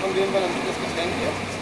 También para mí es que estén bien.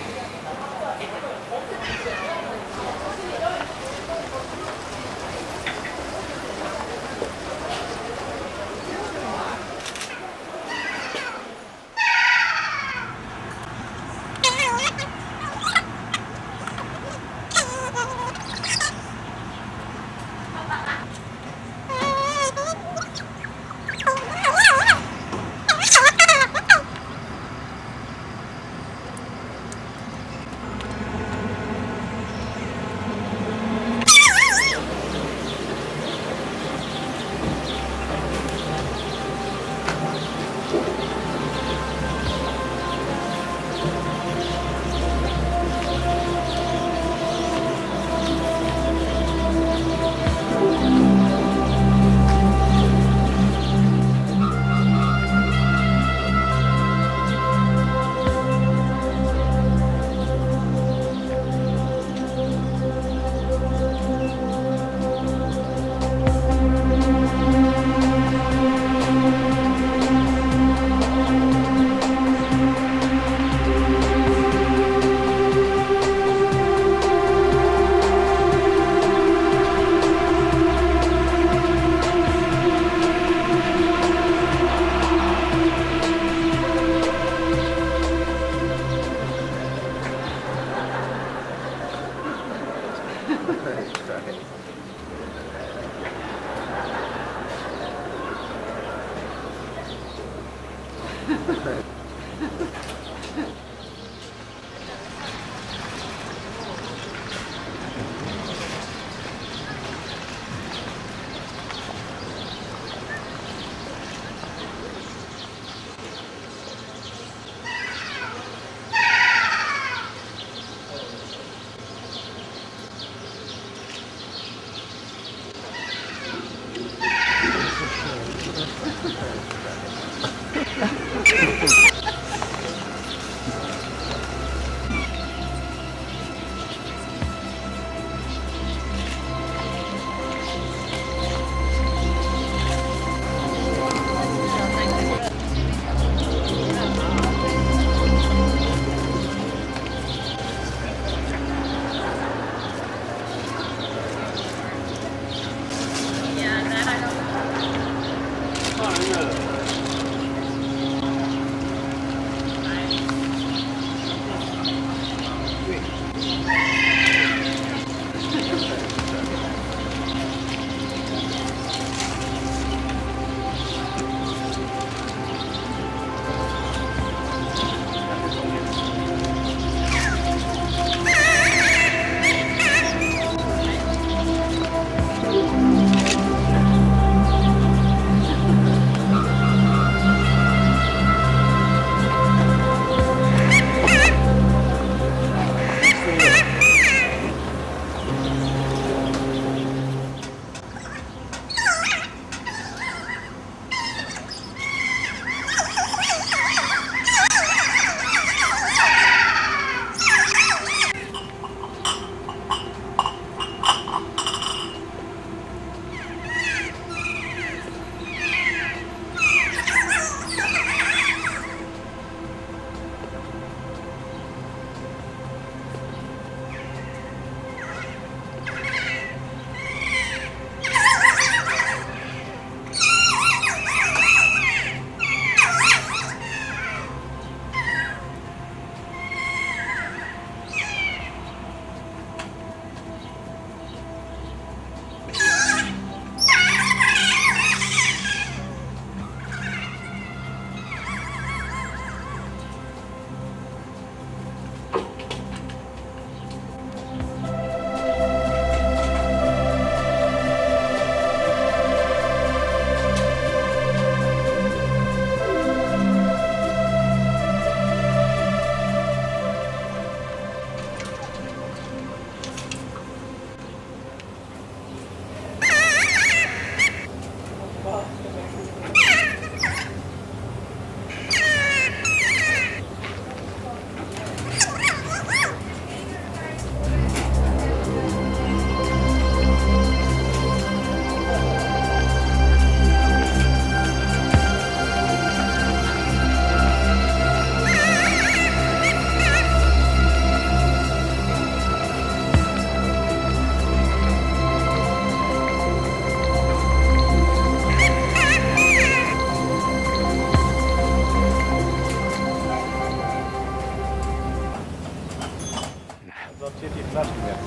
plastic there.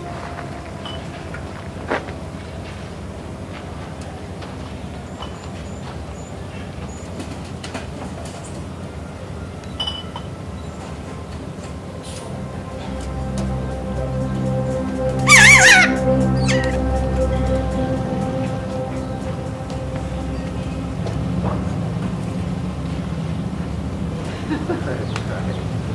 That is perfect.